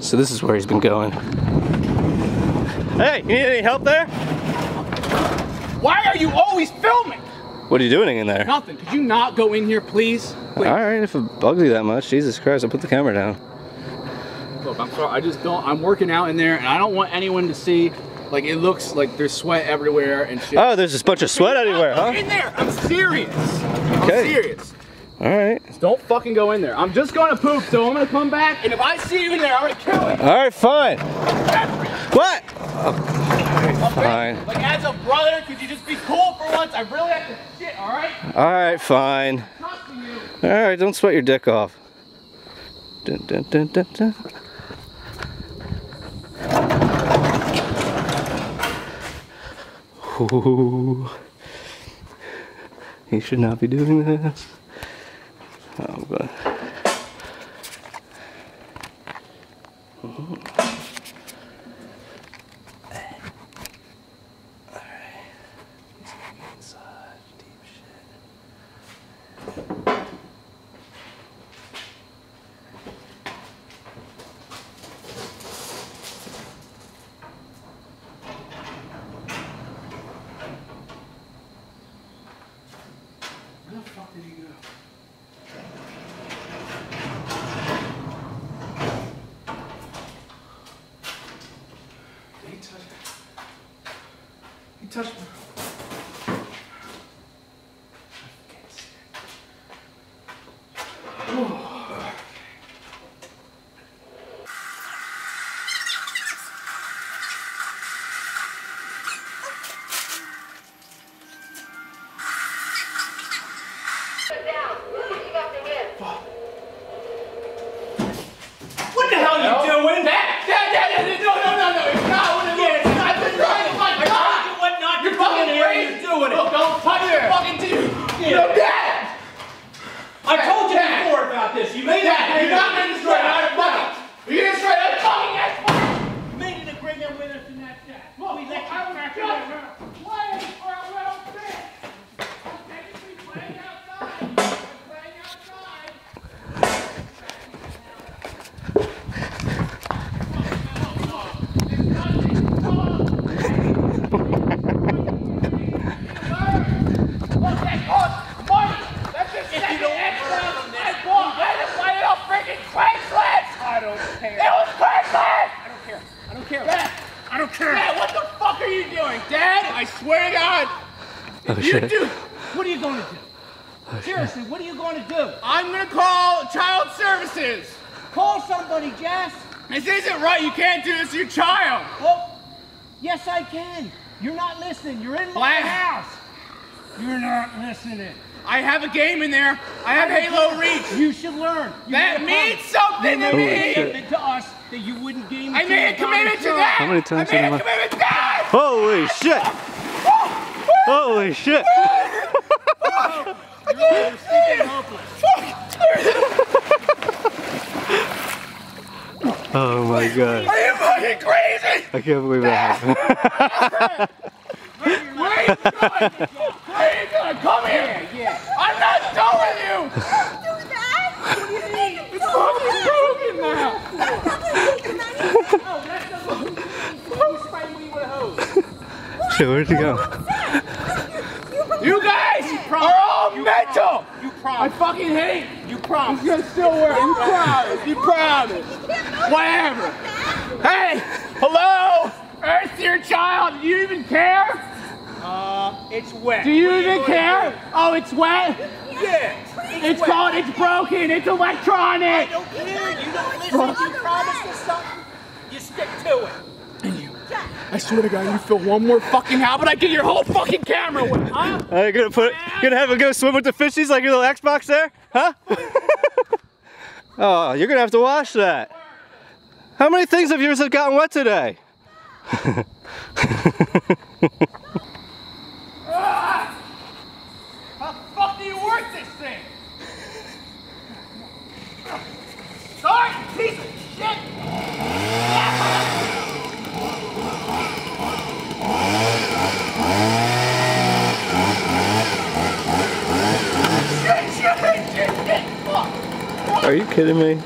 So this is where he's been going. Hey, you need any help there? Why are you always filming? What are you doing in there? Nothing. Could you not go in here, please? Wait. All right, if it bugs you that much, Jesus Christ, I'll put the camera down. Look, I'm sorry. I just don't. I'm working out in there, and I don't want anyone to see. Like, it looks like there's sweat everywhere and shit. Oh, there's just a bunch of sweat everywhere, huh? In there. I'm serious. Okay. I'm serious. All right. Just don't fucking go in there. I'm just going to poop, so I'm going to come back, and if I see you in there, I'm going to kill you. All right, fine. What? Oh, fine. Like, as a brother, could you just be cool for once? I really have to shit, all right? All right, fine. All right, don't sweat your dick off. Dun, dun, dun, dun, dun. Ooh. He should not be doing this. Oh god. All right. Inside, deep shit. Where the fuck did he go? Touch me. I can't stand it. What the hell are you doing? No, it's not what it is. I've been trying to find God. You're fucking crazy doing it! Look, don't touch your fucking dude! No, Dad! I told you before about this. You made that. You're not getting straight out of fucking. You're getting straight out of fucking ass. You made an agreement with us in that chat. Well, we let you back in that room. Why are you around this? I'm technically playing outside. I'm playing outside. Dad, what the fuck are you doing? Dad, I swear to God. Oh, shit. You do. What are you going to do? Oh, seriously, shit. What are you going to do? I'm going to call child services. Call somebody, Jess. This isn't right. You can't do this to your child. Well, yes, I can. You're not listening. You're in my house. You're not listening. I have a game in there. I have Halo Reach. You should learn. That means something to me. To us. That you wouldn't game. I made a commitment to that! How many times have I made a commitment to that! Holy shit! Holy shit! Fuck! I can't see it! Fuck! Oh my god. Are you fucking crazy? I can't believe that happened. Where are you going? Where are you going? Come here! I'm not done with you! Do that! What do you mean? It's fucking broken now! Shit, where'd you go? You guys are all mental! You promise. I fucking hate you. You promise. It's gonna still work. You promise. You promise. Whatever. Hey! Hello! Earth to your child! Do you even care? It's wet. Do you even care? Oh, it's wet? Yeah. It's called, it's broken, it's electronic! I don't care, you don't listen, you promise us something, you stick to it. And you, I swear to God, you fill one more fucking out, but I get your whole fucking camera wet, huh? Are you gonna put, you're gonna have a go swim with the fishies like your little Xbox there? Huh? Oh, you're gonna have to watch that. How many things of yours have gotten wet today? Are you kidding me?